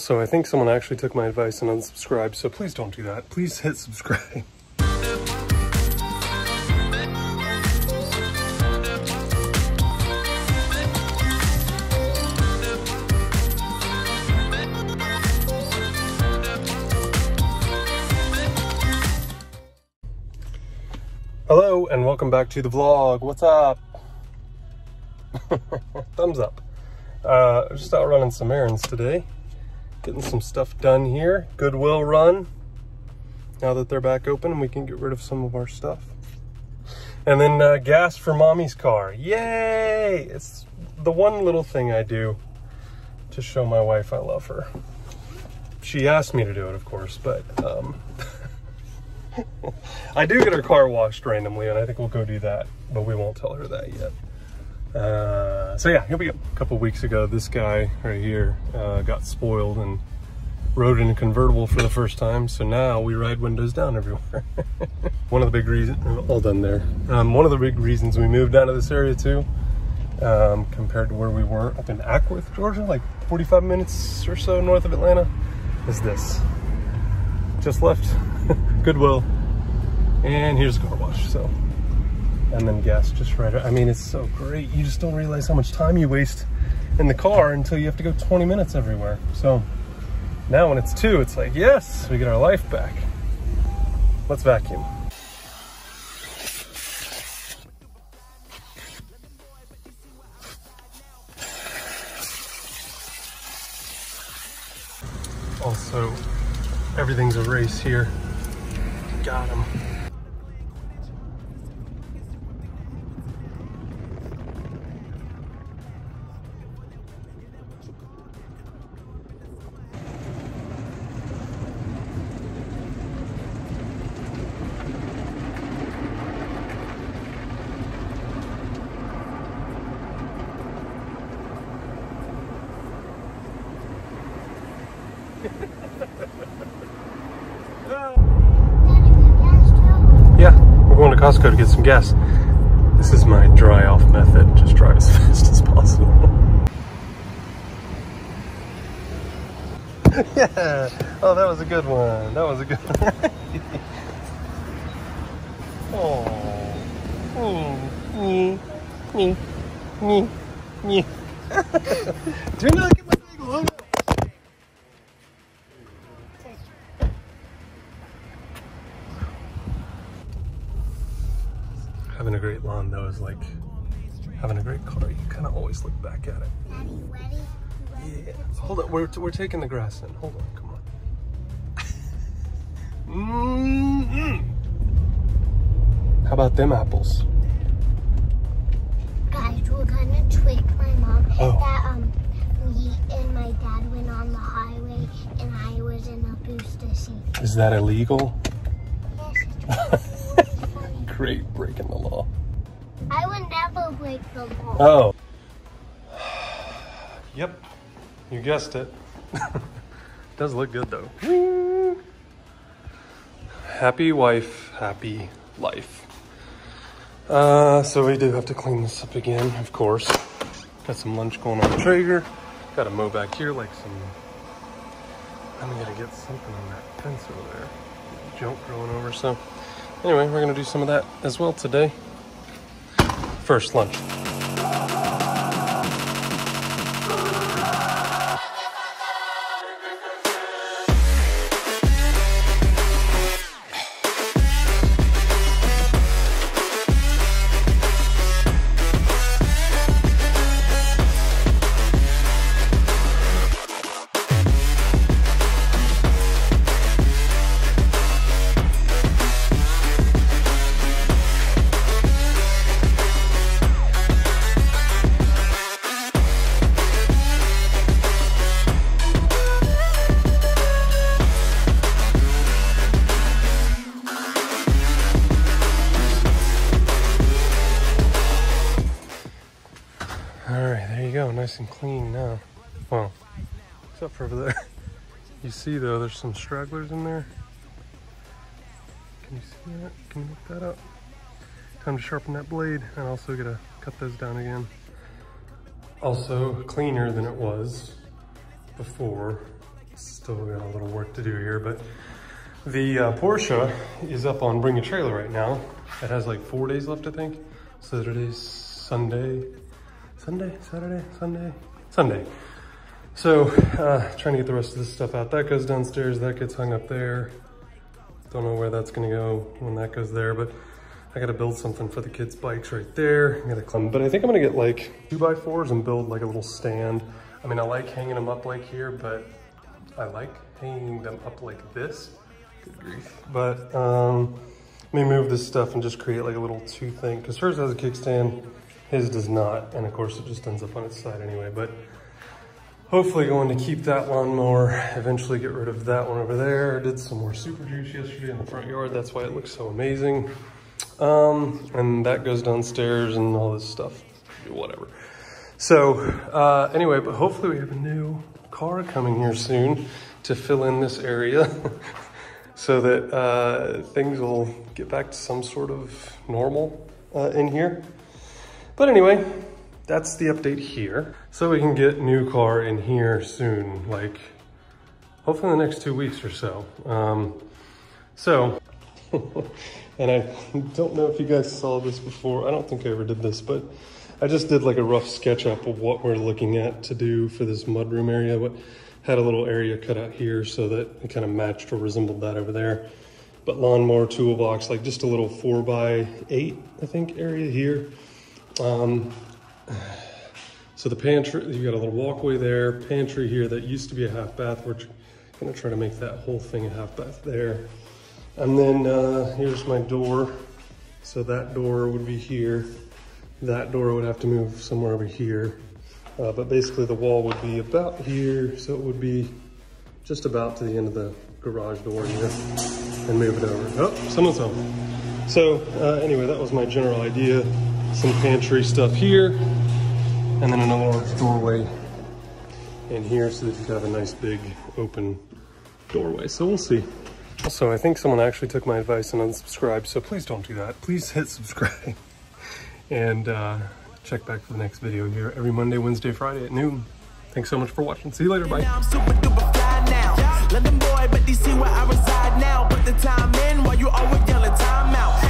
Also, I think someone actually took my advice and unsubscribed, so please don't do that. Please hit subscribe. Hello and welcome back to the vlog. What's up? Thumbs up. Just out running some errands today. Getting some stuff done here. Goodwill run. Now that they're back open, we can get rid of some of our stuff. And then gas for mommy's car. Yay! It's the one little thing I do to show my wife I love her. She asked me to do it, of course, but I do get her car washed randomly, and I think we'll go do that, but we won't tell her that yet. So yeah, here we go. A couple weeks ago, this guy right here got spoiled and rode in a convertible for the first time, so now we ride windows down everywhere. One of the big reasons, all done there. One of the big reasons we moved down to this area too, compared to where we were up in Ackworth, Georgia, like 45 minutes or so north of Atlanta, is this. Just left Goodwill, and here's a car wash. So, and then gas just right. I mean, it's so great. You just don't realize how much time you waste in the car until you have to go 20 minutes everywhere. So now when it's 2, it's like, yes, we get our life back. Let's vacuum. Also, everything's a race here. Got him. Costco to get some gas. This is my dry off method, just drive as fast as possible. Yeah! Oh, that was a good one. That was a good one. Oh. Do not get my bagel over. Having a great lawn though is like having a great car. You kind of always look back at it. Daddy, you ready? Yeah. Hold up. We're taking the grass in. Hold on. Come on. Mm-hmm. How about them apples? Guys, we're gonna trick my mom that me and my dad went on the highway and I was in a booster seat. Is that illegal? Yes, it's great breaking the law. I would never break the law. Oh. Yep. You guessed it. Does look good though. Woo! Happy wife, happy life. So we do have to clean this up again, of course. Got some lunch going on Traeger. Got to mow back here like some... I'm gonna get something on that fence over there. Junk growing over, so... Anyway, we're gonna do some of that as well today. First, lunch. Nice and clean now. Well, except for over there. You see though, there's some stragglers in there. Can you see that? Can you look that up? Time to sharpen that blade, and also gotta cut those down again. Also cleaner than it was before Still got a little work to do here, but the Porsche is up on Bring a Trailer right now. It has like 4 days left, I think. Saturday, Sunday. So trying to get the rest of this stuff out. That goes downstairs, that gets hung up there. Don't know where that's gonna go when that goes there, but I gotta build something for the kids' bikes right there. I gotta climb, but I think I'm gonna get like 2x4s and build like a little stand. I mean, I like hanging them up like here, but I like hanging them up like this. Good grief. But let me move this stuff and just create like a little two thing, because hers has a kickstand, his does not. And of course it just ends up on its side anyway, but hopefully going to keep that lawnmower, eventually get rid of that one over there. I did some more super juice yesterday in the front yard. That's why it looks so amazing. And that goes downstairs and all this stuff, whatever. So anyway, but hopefully we have a new car coming here soon to fill in this area so that things will get back to some sort of normal in here. But anyway, that's the update here. So we can get new car in here soon, like hopefully in the next 2 weeks or so. So, and I don't know if you guys saw this before. I don't think I ever did this, but I just did like a rough sketch up of what we're looking at to do for this mudroom area. But had a little area cut out here so that it kind of matched or resembled that over there. But lawnmower, toolbox, like just a little 4x8, I think, area here. So the pantry, you got a little walkway there, pantry here that used to be a half bath. We're gonna try to make that whole thing a half bath there. And then here's my door. So that door would be here. That door would have to move somewhere over here. But basically the wall would be about here. So it would be just about to the end of the garage door here and move it over. Oh, someone's home. So anyway, that was my general idea. Some pantry stuff here, and then another large doorway in here so that you could have a nice big open doorway. So we'll see. Also, I think someone actually took my advice and unsubscribed, so please don't do that. Please hit subscribe and check back for the next video here every Monday, Wednesday, Friday at noon. Thanks so much for watching. See you later. Bye. I'm super duper fly now. Let them boy, but they see where I reside now. Put the time in while you always yelling time out.